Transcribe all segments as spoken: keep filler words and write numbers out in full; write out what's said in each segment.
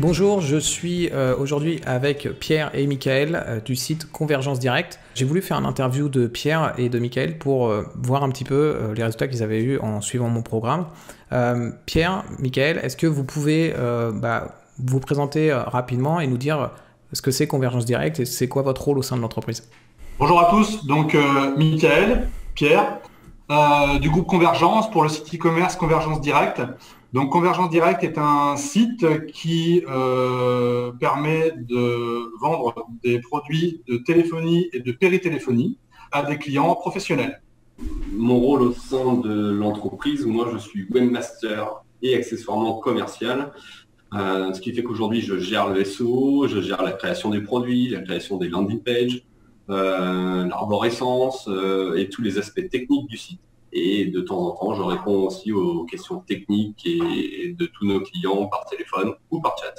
Bonjour, je suis aujourd'hui avec Pierre et Mickaël du site Convergence Direct. J'ai voulu faire une interview de Pierre et de Mickaël pour voir un petit peu les résultats qu'ils avaient eus en suivant mon programme. Euh, Pierre, Mickaël, est-ce que vous pouvez euh, bah, vous présenter rapidement et nous dire ce que c'est Convergence Direct et c'est quoi votre rôle au sein de l'entreprise? Bonjour à tous, donc euh, Mickaël, Pierre, euh, du groupe Convergence pour le site e-commerce Convergence Direct. Donc Convergence Direct est un site qui euh, permet de vendre des produits de téléphonie et de péritéléphonie à des clients professionnels. Mon rôle au sein de l'entreprise, moi je suis webmaster et accessoirement commercial, euh, ce qui fait qu'aujourd'hui je gère le S E O, je gère la création des produits, la création des landing pages, euh, l'arborescence euh, et tous les aspects techniques du site. Et de temps en temps, je réponds aussi aux questions techniques et de tous nos clients par téléphone ou par chat.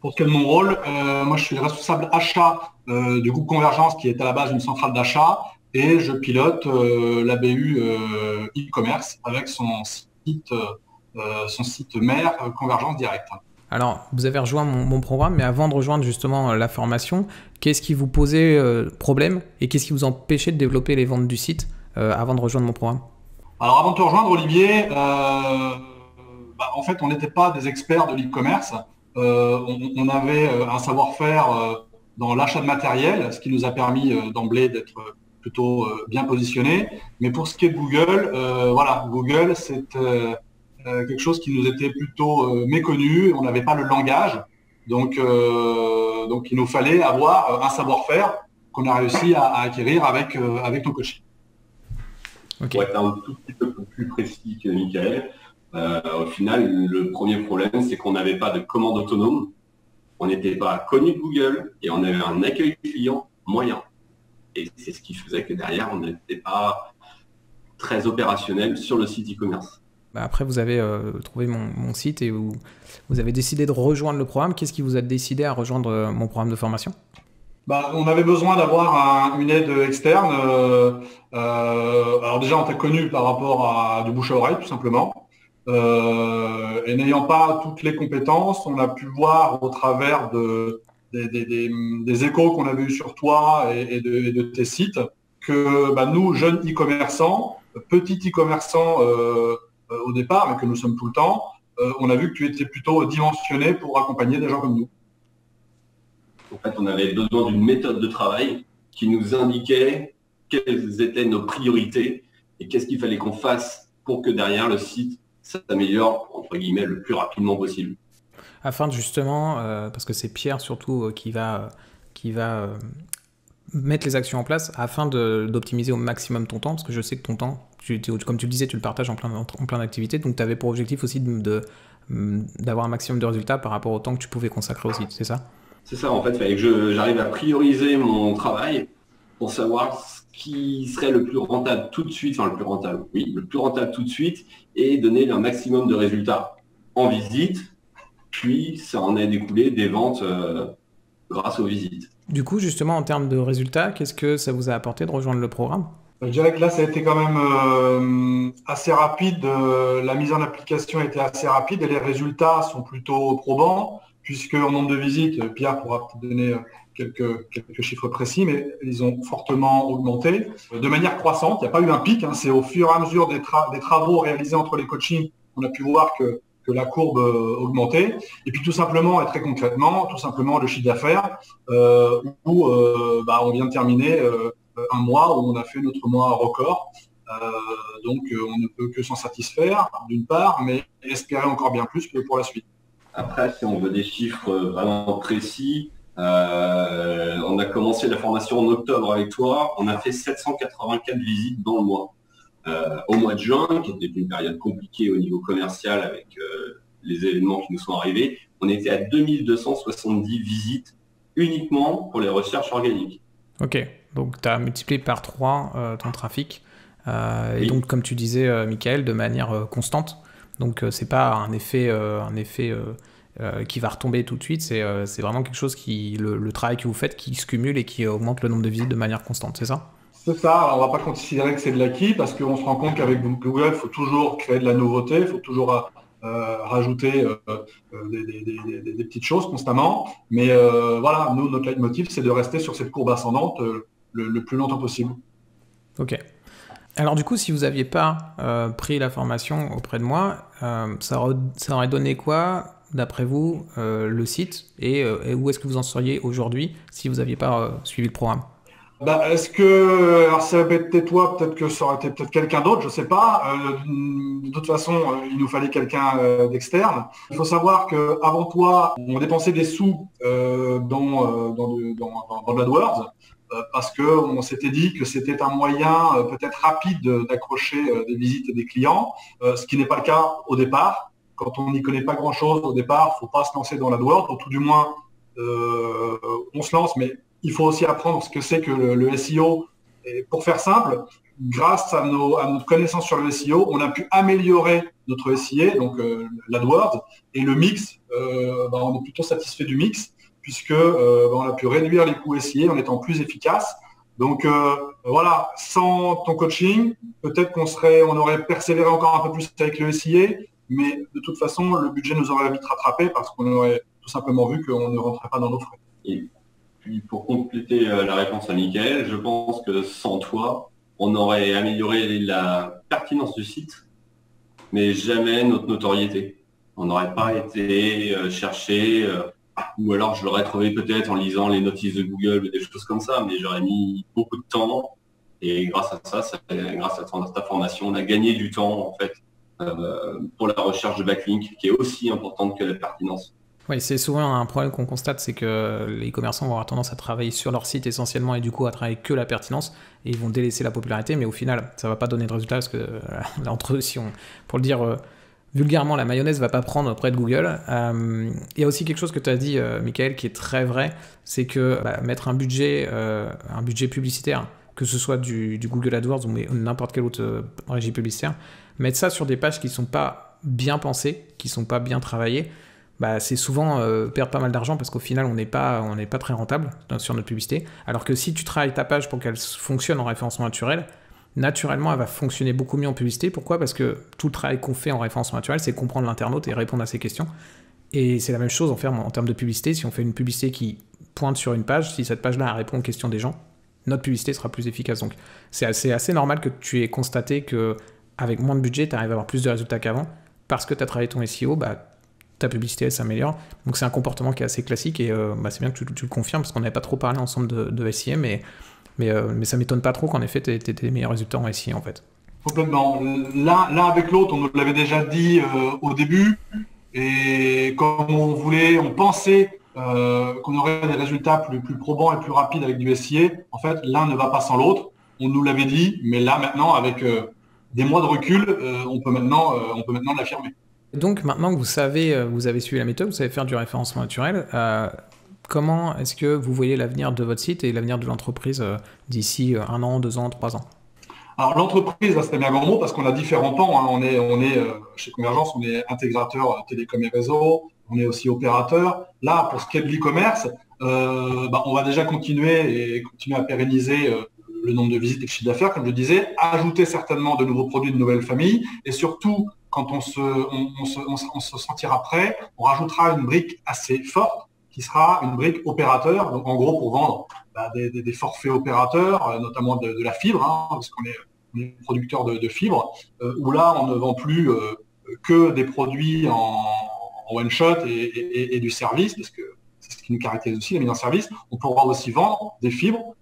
Pour ce qui est de mon rôle, euh, moi je suis le responsable achat euh, du groupe Convergence qui est à la base une centrale d'achat et je pilote euh, la B U euh, e-commerce avec son site, euh, son site mère euh, Convergence Direct. Alors, vous avez rejoint mon, mon programme, mais avant de rejoindre justement la formation, qu'est-ce qui vous posait euh, problème et qu'est-ce qui vous empêchait de développer les ventes du site ? Euh, avant de rejoindre mon programme? Alors avant de te rejoindre, Olivier, euh, bah, en fait, on n'était pas des experts de l'e-commerce. Euh, on, on avait un savoir-faire euh, dans l'achat de matériel, ce qui nous a permis euh, d'emblée d'être plutôt euh, bien positionnés. Mais pour ce qui est de Google, euh, voilà, Google, c'est euh, quelque chose qui nous était plutôt euh, méconnu. On n'avait pas le langage. Donc, euh, donc il nous fallait avoir un savoir-faire qu'on a réussi à, à acquérir avec, euh, avec nos coachings. Okay. Pour être un tout petit peu plus précis que Mickaël, euh, au final, le premier problème, c'est qu'on n'avait pas de commande autonome, on n'était pas connu de Google et on avait un accueil client moyen. Et c'est ce qui faisait que derrière, on n'était pas très opérationnel sur le site e-commerce. Bah après, vous avez euh, trouvé mon, mon site et vous, vous avez décidé de rejoindre le programme. Qu'est-ce qui vous a décidé à rejoindre mon programme de formation ? Bah, on avait besoin d'avoir un, une aide externe. Euh, euh, alors déjà, on t'a connu par rapport à du bouche à oreille, tout simplement. Euh, et n'ayant pas toutes les compétences, on a pu voir au travers de, des, des, des, des échos qu'on avait eu sur toi et, et, de, et de tes sites que bah, nous, jeunes e-commerçants, petits e-commerçants euh, au départ, mais que nous sommes tout le temps, euh, on a vu que tu étais plutôt dimensionné pour accompagner des gens comme nous. En fait, on avait besoin d'une méthode de travail qui nous indiquait quelles étaient nos priorités et qu'est-ce qu'il fallait qu'on fasse pour que derrière le site s'améliore, entre guillemets, le plus rapidement possible. Afin de justement, euh, parce que c'est Pierre surtout euh, qui va, euh, qui va euh, mettre les actions en place afin d'optimiser au maximum ton temps, parce que je sais que ton temps, tu, tu, comme tu le disais, tu le partages en plein, en plein d'activités, donc tu avais pour objectif aussi de, d'avoir un maximum de résultats par rapport au temps que tu pouvais consacrer au site, c'est ça ? C'est ça, en fait, il fallait que j'arrive à prioriser mon travail pour savoir ce qui serait le plus rentable tout de suite, enfin le plus rentable, oui, le plus rentable tout de suite et donner un maximum de résultats en visite, puis ça en a découlé des ventes euh, grâce aux visites. Du coup, justement, en termes de résultats, qu'est-ce que ça vous a apporté de rejoindre le programme? Je dirais que là, ça a été quand même euh, assez rapide, la mise en application était assez rapide et les résultats sont plutôt probants. Puisque en nombre de visites, Pierre pourra peut-être donner quelques, quelques chiffres précis, mais ils ont fortement augmenté de manière croissante. Il n'y a pas eu un pic, hein, c'est au fur et à mesure des, tra des travaux réalisés entre les coachings qu'on a pu voir que, que la courbe euh, augmentait. Et puis tout simplement, et très concrètement, tout simplement le chiffre d'affaires euh, où euh, bah, on vient de terminer euh, un mois où on a fait notre mois record. Euh, donc on ne peut que s'en satisfaire d'une part, mais espérer encore bien plus que pour la suite. Après, si on veut des chiffres vraiment précis, euh, on a commencé la formation en octobre avec toi, on a fait sept cent quatre-vingt-quatre visites dans le mois. Euh, au mois de juin, qui était une période compliquée au niveau commercial avec euh, les événements qui nous sont arrivés, on était à deux mille deux cent soixante-dix visites uniquement pour les recherches organiques. Ok, donc tu as multiplié par trois euh, ton trafic, euh, et oui. Donc comme tu disais, euh, Mickaël, de manière euh, constante. Donc euh, c'est pas un effet, euh, un effet euh, euh, qui va retomber tout de suite, c'est euh, vraiment quelque chose qui, le, le travail que vous faites qui se cumule et qui augmente le nombre de visites de manière constante, c'est ça? C'est ça, alors, on ne va pas considérer que c'est de l'acquis parce qu'on se rend compte qu'avec Google, il faut toujours créer de la nouveauté, il faut toujours euh, rajouter euh, des, des, des, des petites choses constamment. Mais euh, voilà, nous, notre leitmotiv, c'est de rester sur cette courbe ascendante euh, le, le plus longtemps possible. Ok. Alors du coup, si vous n'aviez pas euh, pris la formation auprès de moi, euh, ça, ça aurait donné quoi, d'après vous, euh, le site et, euh, et où est-ce que vous en seriez aujourd'hui si vous n'aviez pas euh, suivi le programme? Bah, est-ce que, alors ça va être toi, peut-être que ça aurait été peut-être quelqu'un d'autre, je ne sais pas. Euh, de toute façon, euh, il nous fallait quelqu'un euh, d'externe. Il faut savoir qu'avant toi, on dépensait des sous euh, dans, euh, dans, de, dans, dans de l'AdWords euh, parce qu'on s'était dit que c'était un moyen euh, peut-être rapide d'accrocher euh, des visites et des clients, euh, ce qui n'est pas le cas au départ. Quand on n'y connaît pas grand-chose au départ, il ne faut pas se lancer dans l'AdWords, ou tout du moins, euh, on se lance, mais il faut aussi apprendre ce que c'est que le, le S E O. Et pour faire simple, grâce à, nos, à notre connaissance sur le S E O, on a pu améliorer notre S E A, donc euh, l'AdWords, et le mix, euh, bah, on est plutôt satisfait du mix, puisque euh, bah, on a pu réduire les coûts S E A en étant plus efficace. Donc euh, voilà, sans ton coaching, peut-être qu'on serait, on aurait persévéré encore un peu plus avec le S E A, mais de toute façon, le budget nous aurait vite rattrapé parce qu'on aurait tout simplement vu qu'on ne rentrait pas dans nos frais. Et puis, pour compléter la réponse à Mickaël, je pense que sans toi, on aurait amélioré la pertinence du site, mais jamais notre notoriété. On n'aurait pas été chercher, ou alors je l'aurais trouvé peut-être en lisant les notices de Google, des choses comme ça, mais j'aurais mis beaucoup de temps. Et grâce à ça, ça grâce à ta formation, on a gagné du temps, en fait. Euh, pour la recherche de backlink qui est aussi importante que la pertinence. Oui, c'est souvent un problème qu'on constate, c'est que les commerçants vont avoir tendance à travailler sur leur site essentiellement et du coup à travailler que la pertinence et ils vont délaisser la popularité, mais au final ça va pas donner de résultat parce que euh, là, entre eux, si on, pour le dire euh, vulgairement, la mayonnaise va pas prendre auprès de Google. Euh, il y a aussi quelque chose que tu as dit euh, Mickaël qui est très vrai, c'est que bah, mettre un budget, euh, un budget publicitaire, que ce soit du, du Google AdWords ou n'importe quelle autre euh, régie publicitaire, mettre ça sur des pages qui ne sont pas bien pensées, qui ne sont pas bien travaillées, bah, c'est souvent euh, perdre pas mal d'argent parce qu'au final, on n'est pas, on n'est pas très rentable sur notre publicité. Alors que si tu travailles ta page pour qu'elle fonctionne en référencement naturel, naturellement, elle va fonctionner beaucoup mieux en publicité. Pourquoi? Parce que tout le travail qu'on fait en référencement naturel, c'est comprendre l'internaute et répondre à ses questions. Et c'est la même chose en, fait, en termes de publicité. Si on fait une publicité qui pointe sur une page, si cette page-là répond aux questions des gens, notre publicité sera plus efficace. Donc, c'est assez, assez normal que tu aies constaté que avec moins de budget, tu arrives à avoir plus de résultats qu'avant parce que tu as travaillé ton S E O, bah, ta publicité s'améliore. Donc, c'est un comportement qui est assez classique et euh, bah, c'est bien que tu, tu le confirmes parce qu'on n'avait pas trop parlé ensemble de, de S E M, mais, mais, euh, mais ça ne m'étonne pas trop qu'en effet, tu aies des meilleurs résultats en S E O en fait. Complètement. L'un avec l'autre, on nous l'avait déjà dit euh, au début et comme on voulait, on pensait euh, qu'on aurait des résultats plus, plus probants et plus rapides avec du S E A. En fait, l'un ne va pas sans l'autre. On nous l'avait dit, mais là maintenant, avec euh, des mois de recul, euh, on peut maintenant, euh, on peut maintenant l'affirmer. Donc maintenant que vous savez, euh, vous avez suivi la méthode, vous savez faire du référencement naturel, euh, comment est-ce que vous voyez l'avenir de votre site et l'avenir de l'entreprise euh, d'ici un an, deux ans, trois ans? Alors l'entreprise, c'est bien grand mot parce qu'on a différents pans. Hein. On est, on est euh, chez Convergence, on est intégrateur télécom et réseau, on est aussi opérateur. Là, pour ce qui est de l'e-commerce, euh, bah, on va déjà continuer et continuer à pérenniser euh, le nombre de visites et le chiffre d'affaires, comme je disais, ajouter certainement de nouveaux produits, de nouvelles familles, et surtout, quand on se, on, on se, on se, on se sentira prêt, on rajoutera une brique assez forte, qui sera une brique opérateur, donc en gros pour vendre bah, des, des, des forfaits opérateurs, notamment de, de la fibre, hein, parce qu'on est, on est producteur de, de fibre, euh, où là, on ne vend plus euh, que des produits en, en one-shot et, et, et du service, parce que c'est ce qui nous caractérise aussi, la mise en service. On pourra aussi vendre des fibres,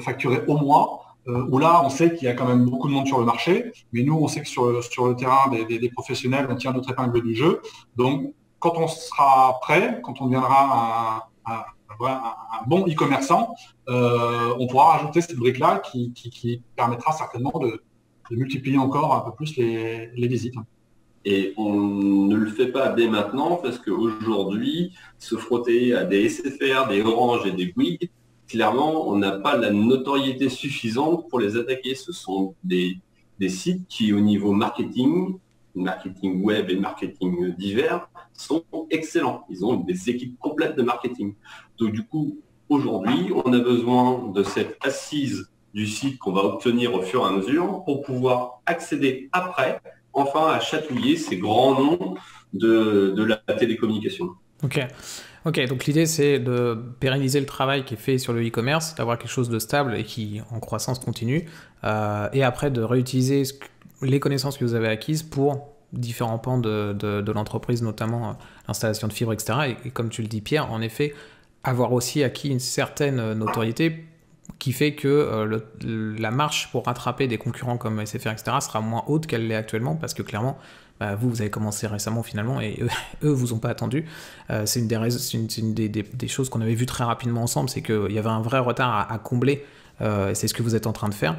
facturé au mois, euh, où là, on sait qu'il y a quand même beaucoup de monde sur le marché, mais nous, on sait que sur, sur le terrain des, des, des professionnels, on tient notre épingle du jeu. Donc, quand on sera prêt, quand on deviendra un, un, un, un bon e-commerçant, euh, on pourra rajouter cette brique-là qui, qui, qui permettra certainement de, de multiplier encore un peu plus les, les visites. Et on ne le fait pas dès maintenant, parce qu'aujourd'hui, se frotter à des S F R, des Orange et des Bouygues, clairement, on n'a pas la notoriété suffisante pour les attaquer. Ce sont des, des sites qui, au niveau marketing, marketing web et marketing divers, sont excellents. Ils ont des équipes complètes de marketing. Donc, du coup, aujourd'hui, on a besoin de cette assise du site qu'on va obtenir au fur et à mesure pour pouvoir accéder après enfin à chatouiller ces grands noms de, de la télécommunication. Ok. Ok, donc l'idée c'est de pérenniser le travail qui est fait sur le e-commerce, d'avoir quelque chose de stable et qui en croissance continue, euh, et après de réutiliser ce que, les connaissances que vous avez acquises pour différents pans de, de, de l'entreprise, notamment euh, l'installation de fibres, et cetera. Et, et comme tu le dis Pierre, en effet, avoir aussi acquis une certaine notoriété qui fait que euh, le, la marche pour rattraper des concurrents comme S F R, et cetera sera moins haute qu'elle l'est actuellement, parce que clairement, bah, vous, vous avez commencé récemment finalement et eux, eux vous ont pas attendu. Euh, c'est une, des, une, une des, des, des choses qu'on avait vu très rapidement ensemble, c'est qu'il y avait un vrai retard à, à combler, euh, et c'est ce que vous êtes en train de faire.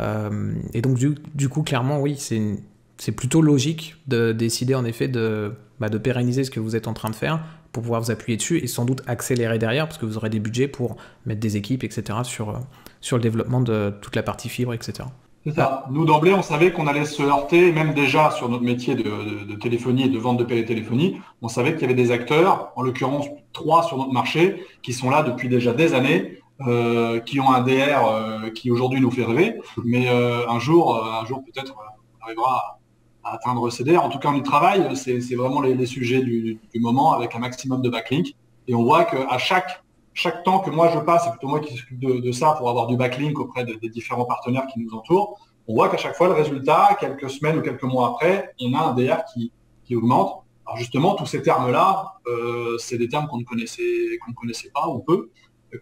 Euh, et donc du, du coup, clairement, oui, c'est plutôt logique de décider en effet de, bah, de pérenniser ce que vous êtes en train de faire pour pouvoir vous appuyer dessus et sans doute accélérer derrière, parce que vous aurez des budgets pour mettre des équipes, et cetera sur, sur le développement de toute la partie fibre, et cetera. C'est ça. Nous, d'emblée, on savait qu'on allait se heurter, même déjà sur notre métier de, de, de téléphonie et de vente de téléphonie, on savait qu'il y avait des acteurs, en l'occurrence trois sur notre marché, qui sont là depuis déjà des années, euh, qui ont un D R euh, qui aujourd'hui nous fait rêver, mais euh, un jour, euh, un jour peut-être, on arrivera à, à atteindre ces D R. En tout cas, on y travaille, c'est vraiment les, les sujets du, du moment, avec un maximum de backlink. Et on voit qu'à chaque... Chaque temps que moi je passe, c'est plutôt moi qui s'occupe de, de ça pour avoir du backlink auprès de, des différents partenaires qui nous entourent, on voit qu'à chaque fois le résultat, quelques semaines ou quelques mois après, on a un D R qui, qui augmente. Alors justement, tous ces termes-là, euh, c'est des termes qu'on ne connaissait, qu'on ne connaissait pas ou peu,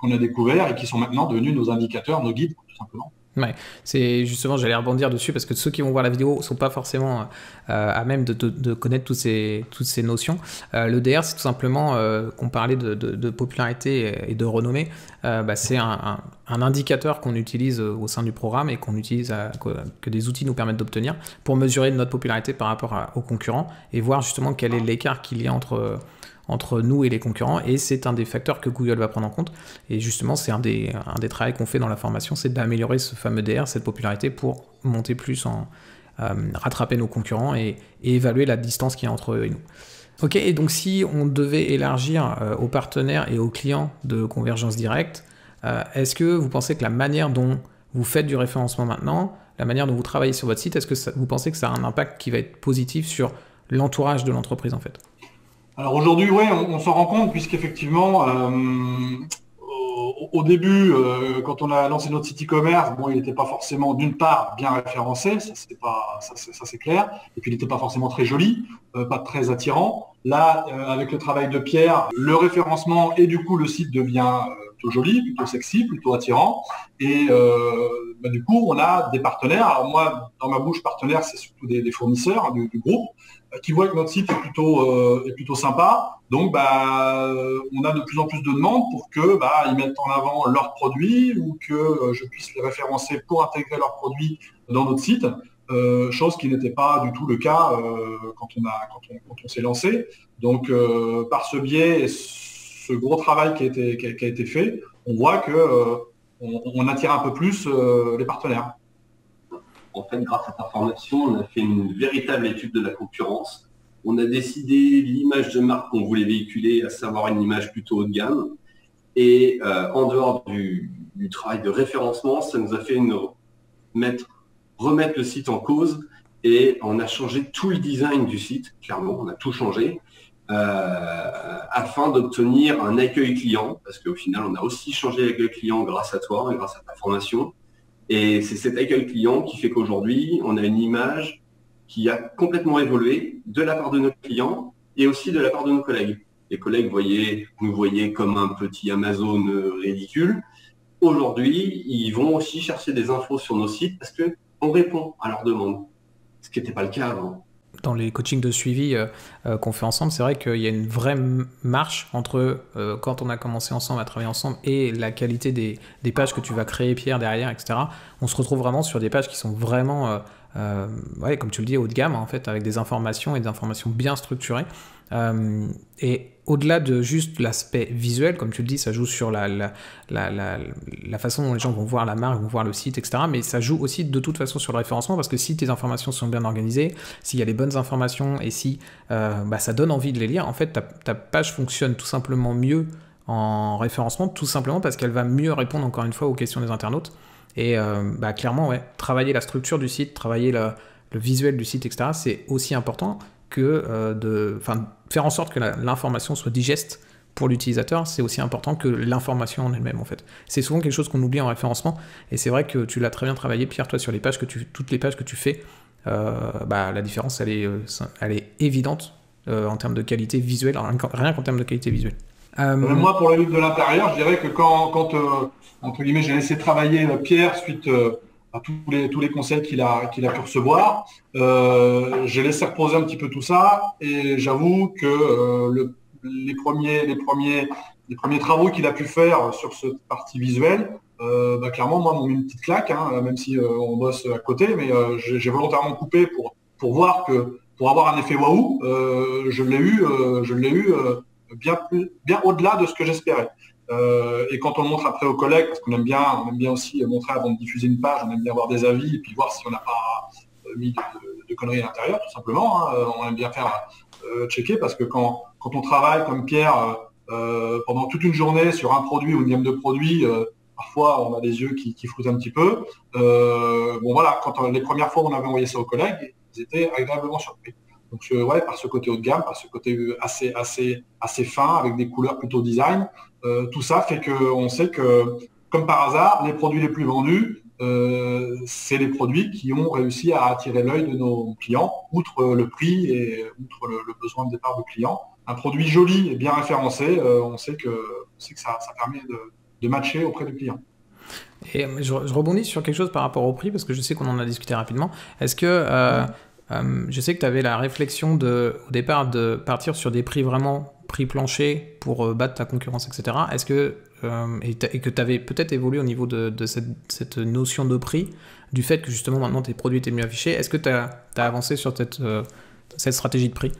qu'on a découverts et qui sont maintenant devenus nos indicateurs, nos guides, tout simplement. Ouais, c'est justement, j'allais rebondir dessus parce que ceux qui vont voir la vidéo ne sont pas forcément euh, à même de, de, de connaître toutes ces, toutes ces notions. Euh, le D R, c'est tout simplement, euh, qu'on parlait de, de, de popularité et de renommée, euh, bah, c'est un, un, un indicateur qu'on utilise au sein du programme et qu'on utilise à, que, que des outils nous permettent d'obtenir pour mesurer notre popularité par rapport à, aux concurrents et voir justement quel est l'écart qu'il y a entre... entre nous et les concurrents, et c'est un des facteurs que Google va prendre en compte. Et justement, c'est un des, un des travaux qu'on fait dans la formation, c'est d'améliorer ce fameux D R, cette popularité, pour monter plus, en euh, rattraper nos concurrents et, et évaluer la distance qu'il y a entre eux et nous. Ok, et donc si on devait élargir euh, aux partenaires et aux clients de Convergence Direct, euh, est-ce que vous pensez que la manière dont vous faites du référencement maintenant, la manière dont vous travaillez sur votre site, est-ce que ça, vous pensez que ça a un impact qui va être positif sur l'entourage de l'entreprise en fait? Alors aujourd'hui, oui, on, on s'en rend compte puisqu'effectivement, euh, au, au début, euh, quand on a lancé notre site e-commerce, bon, il n'était pas forcément d'une part bien référencé, ça c'est pas, ça, ça c'est clair, et puis il n'était pas forcément très joli, euh, pas très attirant. Là, euh, avec le travail de Pierre, le référencement et du coup le site devient plutôt joli, plutôt sexy, plutôt attirant, et euh, bah, du coup on a des partenaires. Alors moi, dans ma bouche, partenaire, c'est surtout des, des fournisseurs hein, du, du groupe, qui voient que notre site est plutôt, euh, est plutôt sympa. Donc, bah, on a de plus en plus de demandes pour qu'ils bah, mettent en avant leurs produits ou que euh, je puisse les référencer pour intégrer leurs produits dans notre site, euh, chose qui n'était pas du tout le cas euh, quand on, quand on, quand on s'est lancé. Donc, euh, par ce biais et ce gros travail qui a été, qui a, qui a été fait, on voit qu'on euh, on attire un peu plus euh, les partenaires. En fait, grâce à ta formation, on a fait une véritable étude de la concurrence. On a décidé l'image de marque qu'on voulait véhiculer, à savoir une image plutôt haut de gamme. Et euh, en dehors du, du travail de référencement, ça nous a fait une, mettre, remettre le site en cause. Et on a changé tout le design du site, clairement, on a tout changé, euh, afin d'obtenir un accueil client. Parce qu'au final, on a aussi changé l'accueil client grâce à toi et grâce à ta formation. Et c'est cet accueil client qui fait qu'aujourd'hui, on a une image qui a complètement évolué de la part de nos clients et aussi de la part de nos collègues. Les collègues voyaient, nous voyaient comme un petit Amazon ridicule. Aujourd'hui, ils vont aussi chercher des infos sur nos sites parce qu'on répond à leurs demandes, ce qui n'était pas le cas avant. Dans les coachings de suivi euh, euh, qu'on fait ensemble, c'est vrai qu'il y a une vraie marche entre euh, quand on a commencé ensemble à travailler ensemble et la qualité des, des pages que tu vas créer, Pierre, derrière, et cetera. On se retrouve vraiment sur des pages qui sont vraiment, euh, euh, ouais, comme tu le dis, haut de gamme, hein, en fait, avec des informations et des informations bien structurées. Euh, et au-delà de juste l'aspect visuel, comme tu le dis, ça joue sur la, la, la, la, la façon dont les gens vont voir la marque, vont voir le site, et cetera. Mais ça joue aussi de toute façon sur le référencement, parce que si tes informations sont bien organisées, s'il y a les bonnes informations et si euh, bah, ça donne envie de les lire, en fait, ta, ta page fonctionne tout simplement mieux en référencement, tout simplement parce qu'elle va mieux répondre encore une fois aux questions des internautes. Et euh, bah, clairement, ouais, travailler la structure du site, travailler la... le visuel du site, et cetera, c'est aussi important que euh, de faire en sorte que l'information soit digeste pour l'utilisateur. C'est aussi important que l'information en elle-même, en fait. C'est souvent quelque chose qu'on oublie en référencement, et c'est vrai que tu l'as très bien travaillé, Pierre, toi, sur les pages que tu, toutes les pages que tu fais, euh, bah, la différence, elle est, elle est évidente euh, en termes de qualité visuelle, rien qu'en termes de qualité visuelle. Euh... Moi, pour la lutte de l'intérieur, je dirais que quand, quand euh, entre guillemets, j'ai laissé travailler Pierre suite euh, à tous les, tous les conseils qu'il a, qu'il a pu recevoir, euh, j'ai laissé reposer un petit peu tout ça, et j'avoue que euh, le Les premiers, les, premiers, les premiers travaux qu'il a pu faire sur cette partie visuelle, euh, bah clairement, moi, m'ont mis une petite claque, hein, même si euh, on bosse à côté, mais euh, j'ai volontairement coupé pour, pour voir que, pour avoir un effet waouh, je l'ai eu, euh, je l'ai eu euh, bien, bien au-delà de ce que j'espérais. Euh, et quand on le montre après aux collègues, parce qu'on aime bien, on aime bien aussi montrer avant de diffuser une page, on aime bien avoir des avis et puis voir si on n'a pas mis de, de, de conneries à l'intérieur, tout simplement. Hein, on aime bien faire euh, checker, parce que quand Quand on travaille comme Pierre euh, pendant toute une journée sur un produit ou une gamme de produits, euh, parfois on a les yeux qui, qui frottent un petit peu. Euh, bon voilà, quand on, les premières fois on avait envoyé ça aux collègues, ils étaient agréablement surpris. Donc euh, ouais, par ce côté haut de gamme, par ce côté assez assez assez fin, avec des couleurs plutôt design, euh, tout ça fait qu'on sait que, comme par hasard, les produits les plus vendus, euh, c'est les produits qui ont réussi à attirer l'œil de nos clients, outre le prix et outre le, le besoin de départ du client. Un produit joli et bien référencé, euh, on sait que, on sait que ça, ça permet de, de matcher auprès du client. Et je, je rebondis sur quelque chose par rapport au prix, parce que je sais qu'on en a discuté rapidement. Est-ce que, euh, ouais. euh, je sais que tu avais la réflexion de, au départ de partir sur des prix vraiment prix plancher pour euh, battre ta concurrence, et cetera. Est-ce que, euh, et, et que tu avais peut-être évolué au niveau de, de cette, cette notion de prix, du fait que justement maintenant tes produits étaient mieux affichés, est-ce que tu as, t'as avancé sur cette, euh, cette stratégie de prix ?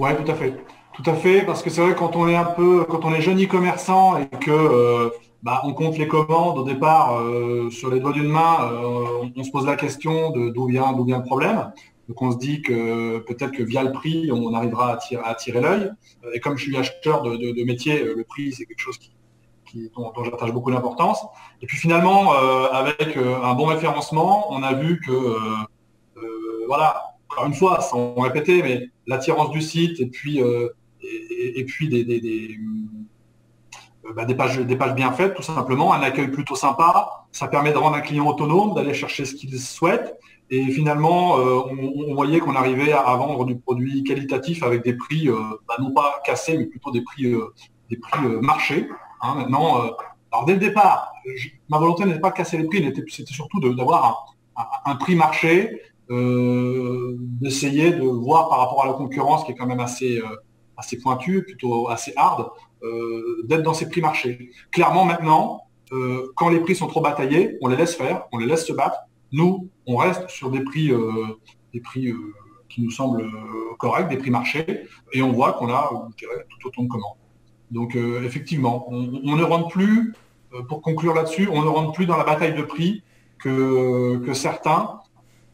Oui, tout à fait. Tout à fait, parce que c'est vrai, quand on est un peu, quand on est jeune e-commerçant et que euh, bah, on compte les commandes au départ euh, sur les doigts d'une main, euh, on, on se pose la question de d'où vient, d'où vient le problème. Donc on se dit que peut-être que via le prix, on arrivera à attirer, à attirer l'œil. Et comme je suis acheteur de, de, de métier, le prix, c'est quelque chose qui, qui, dont, dont j'attache beaucoup d'importance. Et puis finalement, euh, avec un bon référencement, on a vu que, euh, euh, voilà, encore une fois, sans répéter, mais l'attirance du site et puis, euh, et, et puis des, des, des, euh, bah des, pages, des pages bien faites, tout simplement, un accueil plutôt sympa, ça permet de rendre un client autonome, d'aller chercher ce qu'il souhaite. Et finalement, euh, on, on voyait qu'on arrivait à, à vendre du produit qualitatif avec des prix, euh, bah non pas cassés, mais plutôt des prix, euh, des prix euh, marché. Hein, maintenant, euh, alors dès le départ, je, ma volonté n'était pas de casser les prix, c'était surtout d'avoir un, un, un prix marché. Euh, d'essayer de voir par rapport à la concurrence qui est quand même assez, euh, assez pointue, plutôt assez hard, euh, d'être dans ces prix marchés. Clairement maintenant, euh, quand les prix sont trop bataillés, on les laisse faire, on les laisse se battre. Nous, on reste sur des prix, euh, des prix euh, qui nous semblent euh, corrects, des prix marchés, et on voit qu'on a euh, je dirais, tout autant de commandes. Donc euh, effectivement, on, on ne rentre plus, euh, pour conclure là-dessus, on ne rentre plus dans la bataille de prix que, que certains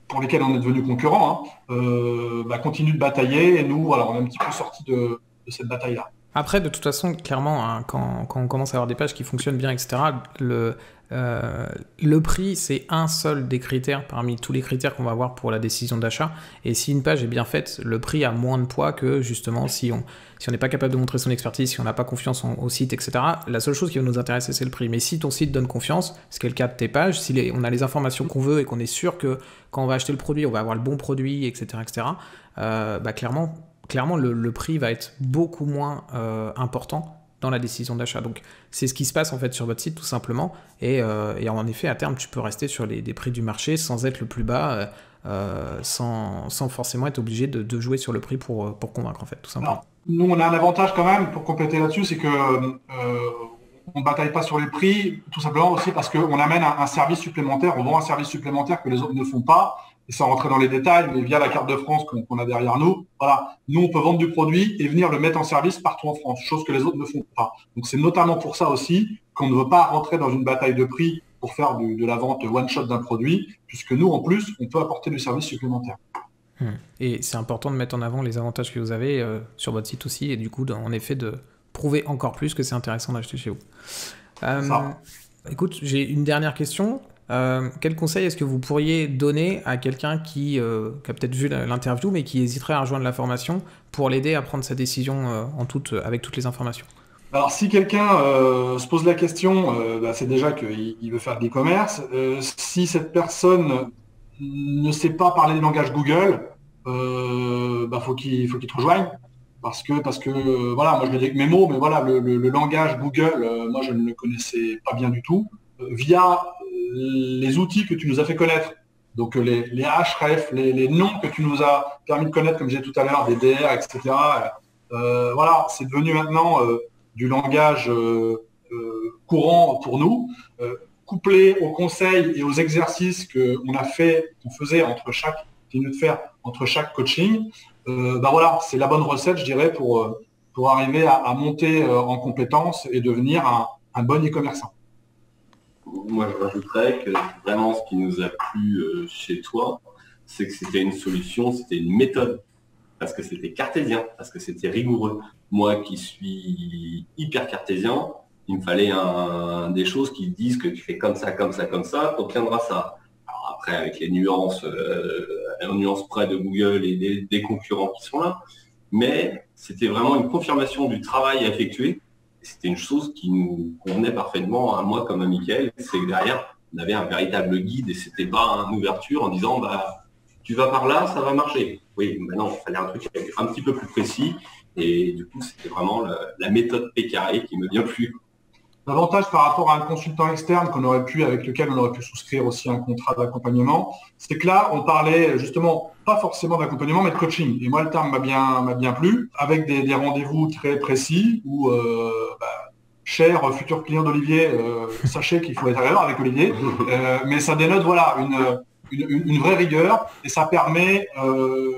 pour lesquels on est devenu concurrent, hein, euh, bah, continue de batailler, et nous, voilà, on est un petit peu sortis de, de cette bataille-là. Après, de toute façon, clairement, hein, quand, quand on commence à avoir des pages qui fonctionnent bien, et cetera, le, euh, le prix, c'est un seul des critères parmi tous les critères qu'on va avoir pour la décision d'achat. Et si une page est bien faite, le prix a moins de poids que, justement, si on si on n'est pas capable de montrer son expertise, si on n'a pas confiance en, au site, et cetera. La seule chose qui va nous intéresser, c'est le prix. Mais si ton site donne confiance, ce qui est le cas de tes pages, si les, on a les informations qu'on veut et qu'on est sûr que quand on va acheter le produit, on va avoir le bon produit, et cetera, et cetera, euh, bah, clairement... Clairement, le, le prix va être beaucoup moins euh, important dans la décision d'achat. Donc, c'est ce qui se passe en fait sur votre site, tout simplement. Et, euh, et en effet, à terme, tu peux rester sur les, des prix du marché sans être le plus bas, euh, sans, sans forcément être obligé de, de jouer sur le prix pour, pour convaincre, en fait, tout simplement. Alors, nous, on a un avantage quand même, pour compléter là-dessus, c'est que euh, on ne bataille pas sur les prix, tout simplement aussi parce qu'on amène un, un service supplémentaire, on vend un service supplémentaire que les autres ne font pas. Et sans rentrer dans les détails, mais via la carte de France qu'on qu'on a derrière nous, voilà, nous on peut vendre du produit et venir le mettre en service partout en France, chose que les autres ne font pas. Donc c'est notamment pour ça aussi qu'on ne veut pas rentrer dans une bataille de prix pour faire du, de la vente one-shot d'un produit, puisque nous en plus, on peut apporter du service supplémentaire. Mmh. Et c'est important de mettre en avant les avantages que vous avez euh, sur votre site aussi, et du coup, en effet, de prouver encore plus que c'est intéressant d'acheter chez vous. Euh, écoute, j'ai une dernière question. Euh, quel conseil est-ce que vous pourriez donner à quelqu'un qui, euh, qui a peut-être vu l'interview mais qui hésiterait à rejoindre la formation pour l'aider à prendre sa décision euh, en toute, avec toutes les informations? Alors si quelqu'un euh, se pose la question, euh, bah, c'est déjà qu'il veut faire de l'e-commerce. Euh, si cette personne ne sait pas parler le langage Google, euh, bah, faut qu'il faut qu'il te rejoigne. Parce que, parce que euh, voilà, moi je le dis avec mes mots, mais voilà, le, le, le langage Google, euh, moi je ne le connaissais pas bien du tout, euh, via les outils que tu nous as fait connaître. Donc les, les H R E F, les, les noms que tu nous as permis de connaître, comme j'ai tout à l'heure, des D R, et cetera. Euh, voilà, c'est devenu maintenant euh, du langage euh, euh, courant pour nous, euh, couplé aux conseils et aux exercices qu'on a fait, qu'on faisait entre chaque, qu'on a dû faire entre chaque coaching. Euh, bah voilà, c'est la bonne recette, je dirais, pour, pour arriver à, à monter euh, en compétences et devenir un, un bon e-commerçant. Moi, je rajouterais que vraiment ce qui nous a plu euh, chez toi, c'est que c'était une solution, c'était une méthode, parce que c'était cartésien, parce que c'était rigoureux. Moi qui suis hyper cartésien, il me fallait un, des choses qui disent que tu fais comme ça, comme ça, comme ça, tu obtiendras ça. Après, avec les nuances, euh, les nuances près de Google et des, des concurrents qui sont là. Mais c'était vraiment une confirmation du travail à effectuer. C'était une chose qui nous convenait parfaitement à moi comme à Mickaël. C'est que derrière, on avait un véritable guide et c'était pas une ouverture en disant bah, « tu vas par là, ça va marcher ». Oui, maintenant, il fallait un truc un petit peu plus précis. Et du coup, c'était vraiment la, la méthode P carré qui me vient plus. L'avantage par rapport à un consultant externe qu'on aurait pu, avec lequel on aurait pu souscrire aussi un contrat d'accompagnement, c'est que là, on parlait justement pas forcément d'accompagnement, mais de coaching. Et moi, le terme m'a bien, m'a bien plu, avec des, des rendez-vous très précis où, euh, bah, cher futur client d'Olivier, euh, sachez qu'il faut être à l'heure avec Olivier, euh, mais ça dénote voilà, une, une, une vraie rigueur et ça permet euh,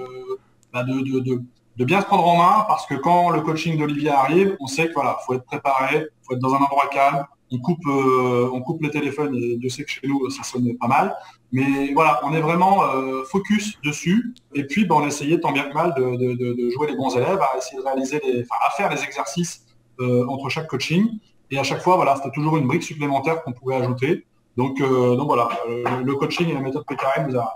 bah, de, de, de de bien se prendre en main, parce que quand le coaching d'Olivier arrive, on sait que voilà, faut être préparé, faut être dans un endroit calme, on coupe, euh, on coupe le téléphone, et Dieu sait que chez nous, ça sonne pas mal. Mais voilà, on est vraiment euh, focus dessus. Et puis, ben, on essayait tant bien que mal de, de, de, de jouer les bons élèves, à essayer de réaliser les, enfin, à faire les exercices euh, entre chaque coaching. Et à chaque fois, voilà, c'était toujours une brique supplémentaire qu'on pouvait ajouter. Donc, euh, donc voilà, le, le coaching et la méthode P K M nous a,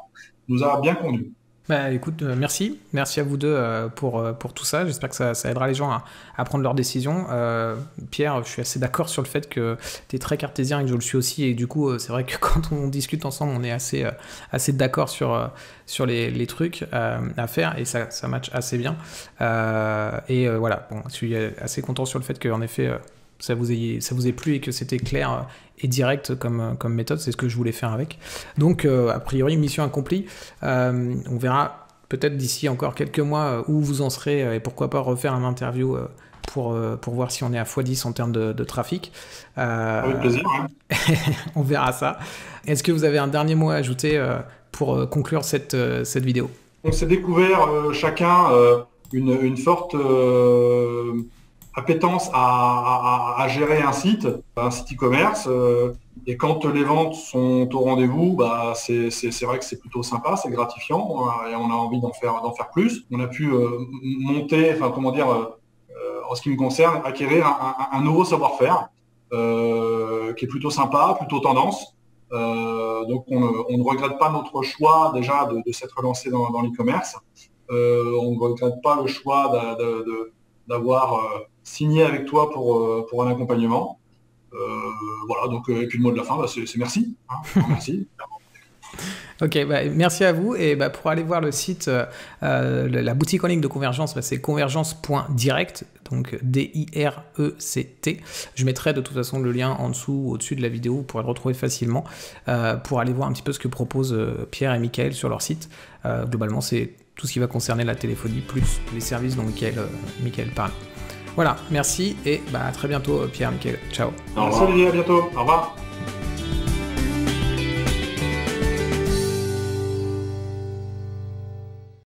nous a bien conduits. Bah, écoute, euh, merci. Merci à vous deux euh, pour, euh, pour tout ça. J'espère que ça, ça aidera les gens à, à prendre leurs décisions. Euh, Pierre, je suis assez d'accord sur le fait que tu es très cartésien et que je le suis aussi. Et du coup, euh, c'est vrai que quand on discute ensemble, on est assez, euh, assez d'accord sur, euh, sur les, les trucs euh, à faire et ça, ça match assez bien. Euh, et euh, voilà, bon, je suis assez content sur le fait qu'en effet, euh, ça vous ait, ça vous ait plu et que c'était clair et direct comme, comme méthode. C'est ce que je voulais faire avec. Donc, euh, a priori, mission accomplie. Euh, on verra peut-être d'ici encore quelques mois où vous en serez et pourquoi pas refaire un interview pour, pour voir si on est à fois dix en termes de, de trafic. Euh, Avec plaisir. On verra ça. Est-ce que vous avez un dernier mot à ajouter pour conclure cette, cette vidéo? On s'est découvert euh, chacun euh, une, une forte... Euh... appétence à, à, à gérer un site, un site e-commerce, euh, et quand les ventes sont au rendez-vous, bah, c'est vrai que c'est plutôt sympa, c'est gratifiant, on a, et on a envie d'en faire, d'en faire plus. On a pu euh, monter, enfin comment dire, euh, en ce qui me concerne, acquérir un, un, un nouveau savoir-faire, euh, qui est plutôt sympa, plutôt tendance, euh, donc on, on ne regrette pas notre choix déjà de, de s'être lancé dans, dans l'e-commerce, euh, on ne regrette pas le choix d'avoir... Euh, signé avec toi pour, pour un accompagnement. Euh, voilà, donc, et puis le mot de la fin, bah, c'est merci. Hein, merci. Ok, bah, merci à vous. Et bah, pour aller voir le site, euh, la boutique en ligne de Convergence, bah, c'est convergence point direct, donc D I R E C T. Je mettrai de toute façon le lien en dessous ou au-dessus de la vidéo, vous pourrez le retrouver facilement, euh, pour aller voir un petit peu ce que proposent euh, Pierre et Mickaël sur leur site. Euh, globalement, c'est tout ce qui va concerner la téléphonie, plus les services dont Mickaël, euh, Mickaël parle. Voilà, merci et bah, à très bientôt Pierre, Mickaël. Ciao. Au revoir. Salut, à bientôt. Au revoir.